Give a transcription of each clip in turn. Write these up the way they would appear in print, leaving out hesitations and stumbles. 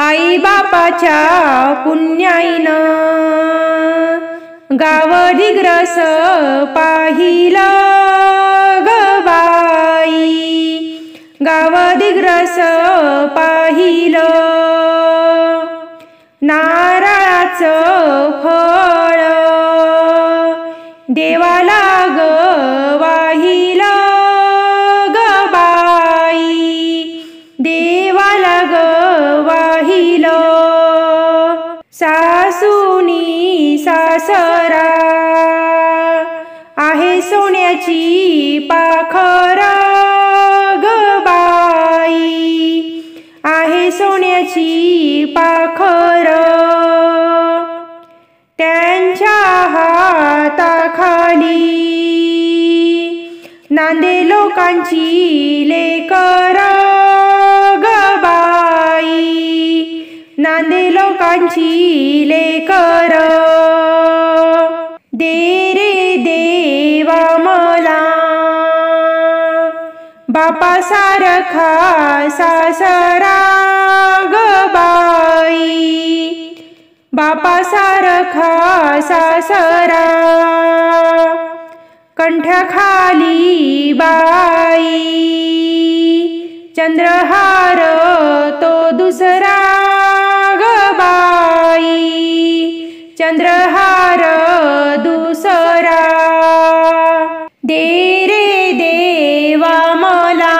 आई बापाच्या पुण्याईनं गाव दिग्रस पाहिलं गवाई, गाव दिग्रस पाहिलं। नारळाचं फळ देवाला गवाहिलं गबाई, देवाला गवाहिलं। सासूनी सासरा आहे सोन्याची पाखर गबाई, आहे सोन्याची पाखर। त्यांच्या हाताखाली नांदे लोकांची लेकर गबाई, नांदे लोकांची लेकर। दे रे देवा मला बापा सारखा सासरा गबाई, बापा सारखा सासरा। कंठखाली बाई चंद्रहार तो दुसरा गबाई, चंद्रहार दुसरा। दे रे देवा मला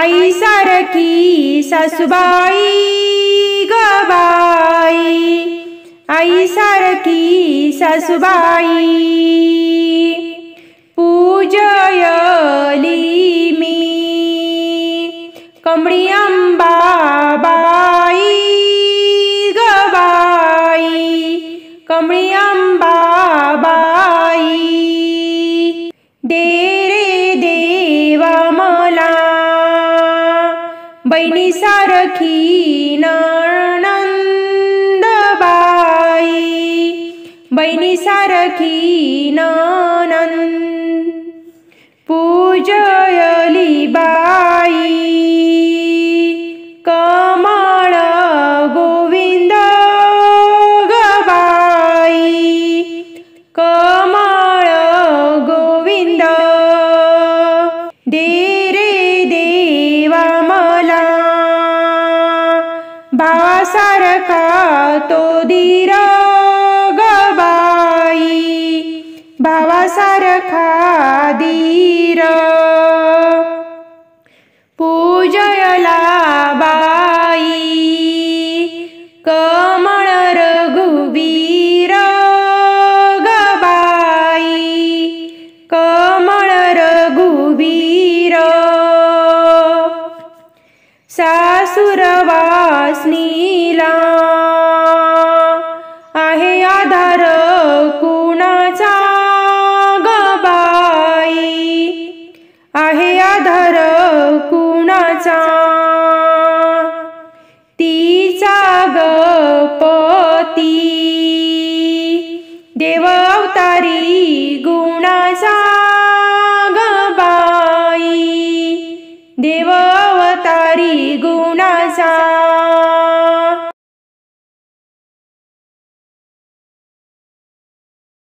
आई सारखी सासूबाई गबाई, आई सारखी सासूबाई। पूजयली मी कमळी अंबाबाई गबाई, कमळी अंबाबाई। दे रे देवा मला बहिणी सारखी नणंदबाई, बहिणी सारखी नणंद। पूजयली बाई कमळ गोविंद गबाई, कमळ गोविंद। दे रे देवा मला भावासारखा तो धीर गबाई, भावासारखा धीर। पूजयला बाई कमळ रघुवीर गबाई, कमळ रघुवीर। सासुरवासनीला आहे आधार कुणाचा गबाई, आहे आधार कुणाचा। तीचा गपती देव अवतारी गुणाचा गबाई, देव